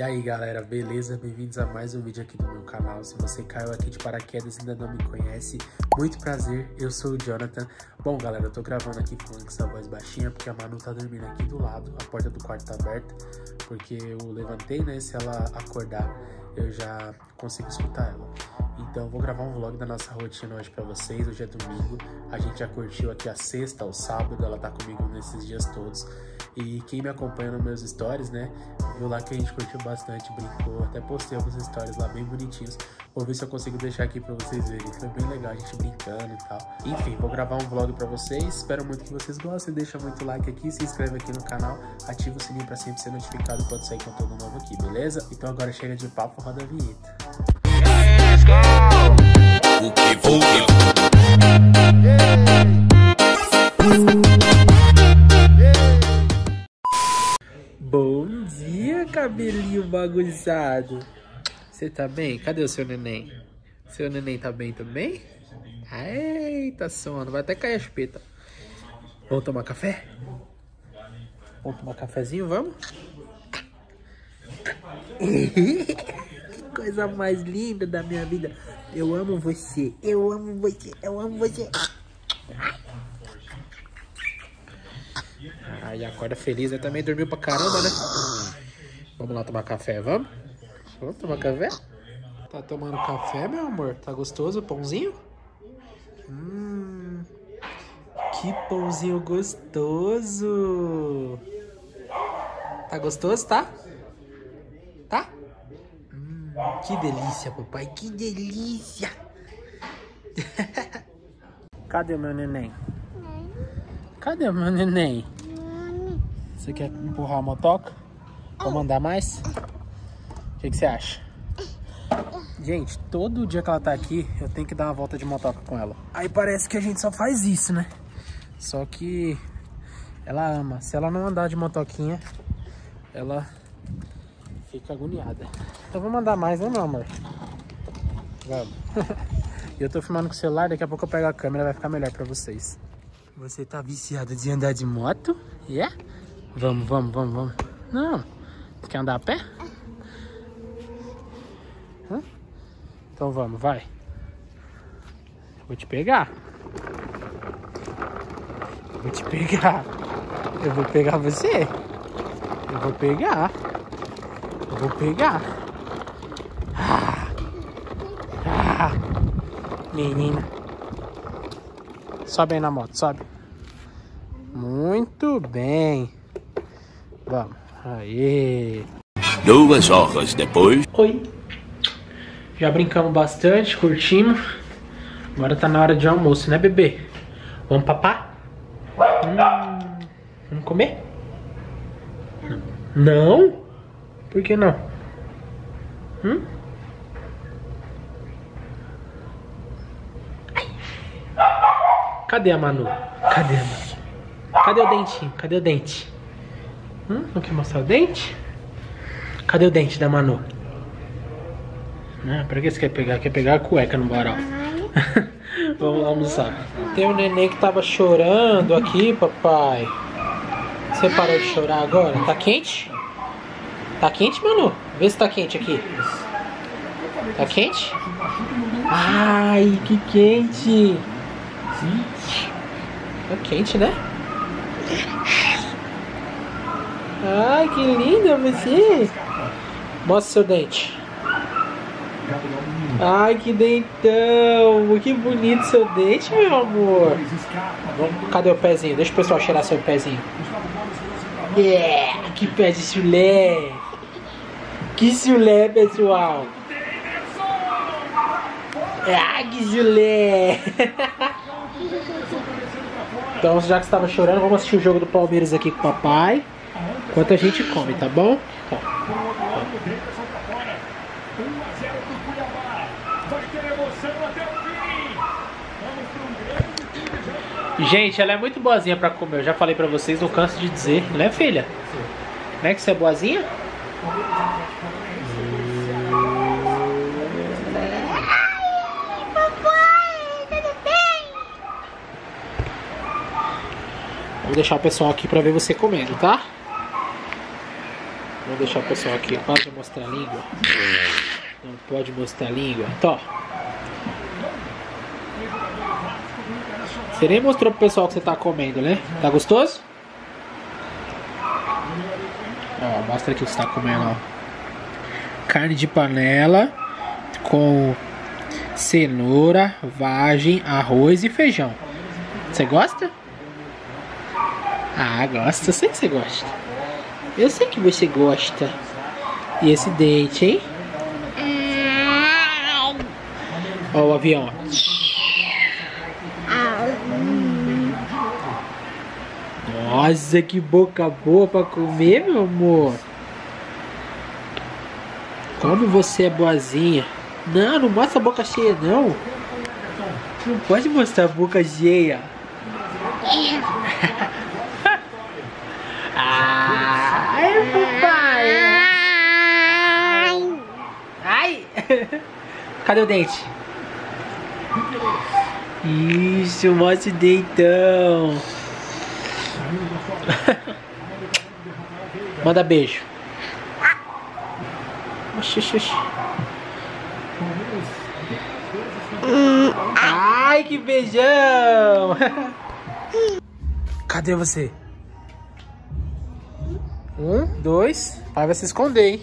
E aí galera, beleza? Bem-vindos a mais um vídeo aqui do meu canal. Se você caiu aqui de paraquedas e ainda não me conhece, muito prazer, eu sou o Jonathan. Bom galera, eu tô gravando aqui falando com essa voz baixinha porque a Manu tá dormindo aqui do lado, a porta do quarto tá aberta, porque eu levantei, né? Se ela acordar, eu já consigo escutar ela. Então vou gravar um vlog da nossa rotina hoje pra vocês. Hoje é domingo, a gente já curtiu aqui a sexta, o sábado, ela tá comigo nesses dias todos. E quem me acompanha nos meus stories, né, viu lá que a gente curtiu bastante, brincou, até postei alguns stories lá bem bonitinhos. Vou ver se eu consigo deixar aqui pra vocês verem, foi bem legal a gente brincando e tal. Enfim, vou gravar um vlog pra vocês, espero muito que vocês gostem, deixa muito like aqui, se inscreve aqui no canal, ativa o sininho pra sempre ser notificado quando sair conteúdo novo aqui, beleza? Então agora chega de papo, roda a vinheta. Let's go! Bom dia, cabelinho bagunçado. Você tá bem? Cadê o seu neném? Seu neném tá bem também? Eita, sono. Vai até cair a chupeta. Vamos tomar café? Vamos tomar cafezinho, vamos? Que coisa mais linda da minha vida. Eu amo você. Eu amo você. Eu amo você. Aí acorda feliz, né? Também dormiu pra caramba, né? Vamos lá tomar café, vamos? Vamos tomar café? Tá tomando café, meu amor? Tá gostoso o pãozinho? Que pãozinho gostoso! Tá gostoso, tá? Tá? Que delícia, papai, que delícia! Cadê meu neném? Cadê o meu neném? Você quer empurrar a motoca? Vou mandar mais? O que você acha? Gente, todo dia que ela tá aqui, eu tenho que dar uma volta de motoca com ela. Aí parece que a gente só faz isso, né? Só que ela ama. Se ela não andar de motoquinha, ela fica agoniada. Então vou mandar mais, né, meu amor? Vamos. Eu tô filmando com o celular, daqui a pouco eu pego a câmera, vai ficar melhor pra vocês. Você tá viciada de andar de moto? É? Yeah? Vamos, vamos, vamos, vamos. Não. Quer andar a pé? Hã? Então vamos, vai. Vou te pegar. Vou te pegar. Eu vou pegar você. Eu vou pegar. Eu vou pegar. Ah. Ah. Menina. Sobe aí na moto, sobe. Muito bem. Vamos. Aí. 2 horas depois. Oi. Já brincamos bastante, curtimos. Agora tá na hora de almoço, né, bebê? Vamos papar? Vamos comer? Não? Por que não? Cadê a Manu? Cadê a Manu? Cadê o dentinho? Cadê o dente? Não quer mostrar o dente? Cadê o dente da Manu? Ah, pra que você quer pegar? Quer pegar a cueca no varal. Vamos lá almoçar. Tem um neném que tava chorando aqui, papai. Você parou de chorar agora? Tá quente? Tá quente, Manu? Vê se tá quente aqui. Tá quente? Ai, que quente! Tá quente, né? Ai, que linda você! Mostra seu dente. Ai, que dentão! Que bonito seu dente, meu amor! Cadê o pezinho? Deixa o pessoal cheirar seu pezinho. Que pé de chulé! Que chulé, pessoal! Ah, que chulé! Então, já que você estava chorando, vamos assistir o jogo do Palmeiras aqui com o papai, enquanto a gente come, tá bom? Pro outro lado, o Davidson pra fora. 1-0 pro Cuiabá. Vai ter emoção até o fim. Vamos para um grande time de Cuiabá. Gente, ela é muito boazinha pra comer. Eu já falei pra vocês, não canso de dizer. Né, filha? Sim. Não é que você é boazinha? Vou deixar o pessoal aqui pra ver você comendo, tá? Vou deixar o pessoal aqui. Pode mostrar a língua? Não pode mostrar a língua. Então, você nem mostrou pro pessoal que você tá comendo, né? Tá gostoso? Ó, mostra aqui o que você tá comendo, ó. Carne de panela com cenoura, vagem, arroz e feijão. Você gosta? Ah, gosta. Eu sei que você gosta. Eu sei que você gosta. E esse dente, hein? Ó o avião. Nossa, que boca boa pra comer, meu amor. Como você é boazinha. Não, não mostra a boca cheia, não. Não pode mostrar a boca cheia. Cadê o dente? Isso, mostra o dentão. Manda beijo. Ai, que beijão. Cadê você? 1, 2. Pai vai se esconder, hein?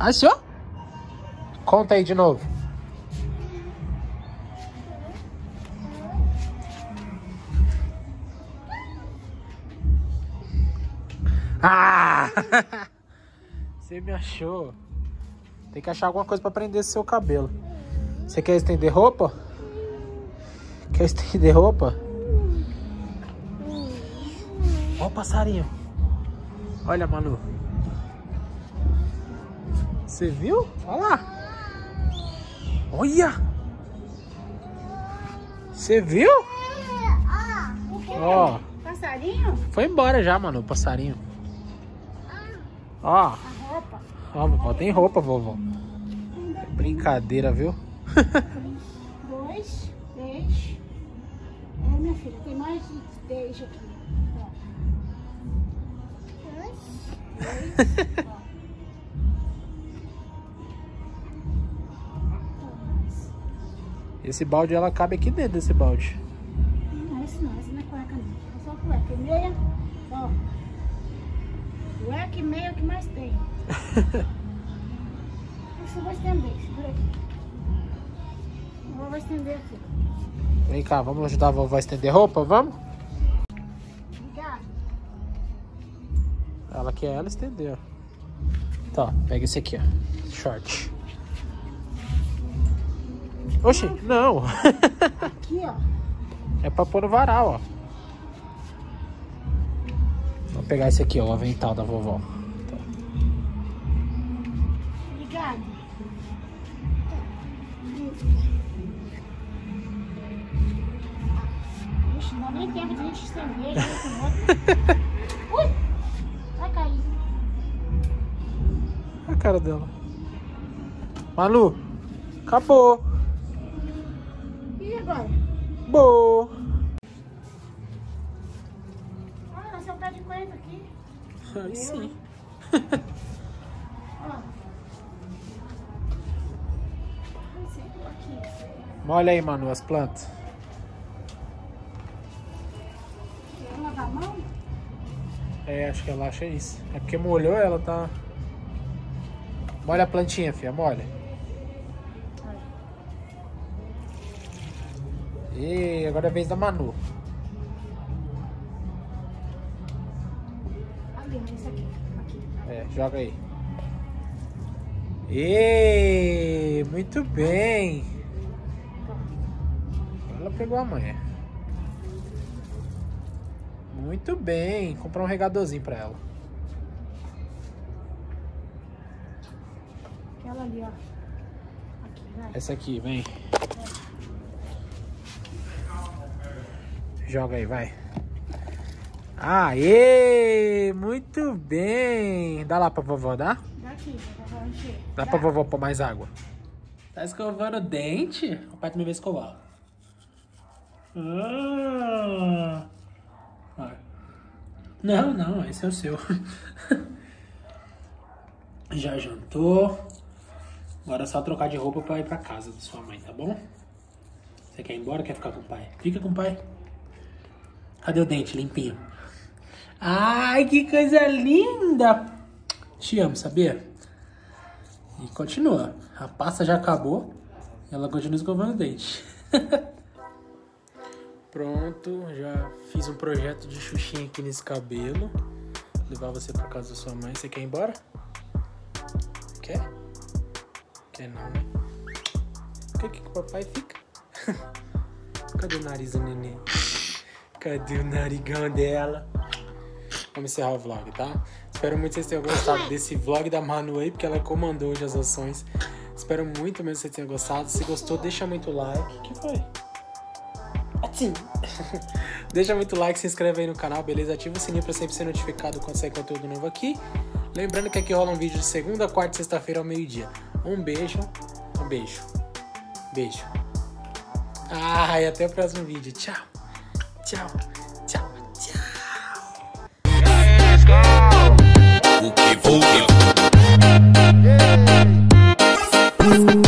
Achou? Conta aí de novo. Ah! Você me achou. Tem que achar alguma coisa pra prender esse seu cabelo. Você quer estender roupa? Quer estender roupa? Olha o passarinho. Olha, Manu. Você viu? Olha lá. Olha! Você viu? Ó, o que? Ó. Passarinho? Foi embora já, mano, o passarinho. Ó. A roupa. Ó, vovó, tem roupa, vovó. Brincadeira, viu? 1, 2, 3. É, minha filha, tem mais de 10 aqui. Ó. 2, 3, ó. Esse balde, ela cabe aqui dentro desse balde. Não, esse não. Esse não é cueca, não. É só cueca e meia. Ó. Cueca e meia é o que mais tem. Esse eu vou estender. Segura aqui. A vovó vai estender aqui. Vem cá, vamos ajudar a vovó a estender roupa? Vamos? Obrigada. Ela quer ela estender, ó. Tá, pega esse aqui, ó. Short. Oxi, não. Aqui, ó. É pra pôr no varal, ó. Vou pegar esse aqui, ó, o avental da vovó. Tá. Obrigada. Oxi, não dá nem tempo de a gente estender. Ui! Vai cair. Olha a cara dela. Manu, acabou. Agora. Boa! Olha, nasceu um pé de coentro aqui. Ai, sim. Molha aí, Manu, as plantas. Quer lavar a mão? É, acho que ela acha isso. É porque molhou, ela tá... Molha a plantinha, filha, molha. E agora é a vez da Manu. Ali, esse aqui. É, joga aí. E muito bem. Ela pegou a manha. Muito bem. Comprar um regadorzinho pra ela. ela ali, ó. Aqui, vai. Essa aqui, vem. É. Joga aí, vai. Aê! Muito bem! Dá lá pra vovó, dá? Dá aqui, pra vovó encher. Dá pra vovó pôr mais água. Tá escovando o dente? O pai também vai escovar. Ah. Não, não, esse é o seu. Já jantou. Agora é só trocar de roupa pra ir pra casa da sua mãe, tá bom? Você quer ir embora ou quer ficar com o pai? Fica com o pai. Cadê o dente limpinho? Ai, que coisa linda! Te amo, sabia? E continua. A pasta já acabou. E ela continua escovando o dente. Pronto, já fiz um projeto de xuxinha aqui nesse cabelo. Vou levar você pra casa da sua mãe. Você quer ir embora? Quer? Quer não, né? Por que o papai fica? Cadê o nariz do neném? Cadê o narigão dela? Vamos encerrar o vlog, tá? Espero muito que vocês tenham gostado desse vlog da Manu aí, porque ela comandou hoje as ações. Espero muito mesmo que vocês tenham gostado. Se gostou, deixa muito like. O que foi? Assim. Deixa muito like, se inscreve aí no canal, beleza? Ativa o sininho pra sempre ser notificado quando sair conteúdo novo aqui. Lembrando que aqui rola um vídeo de segunda, quarta e sexta-feira ao meio-dia. Um beijo. Um beijo. Beijo. Ah, e até o próximo vídeo. Tchau. Tchau, tchau, tchau. Let's go. O que vou?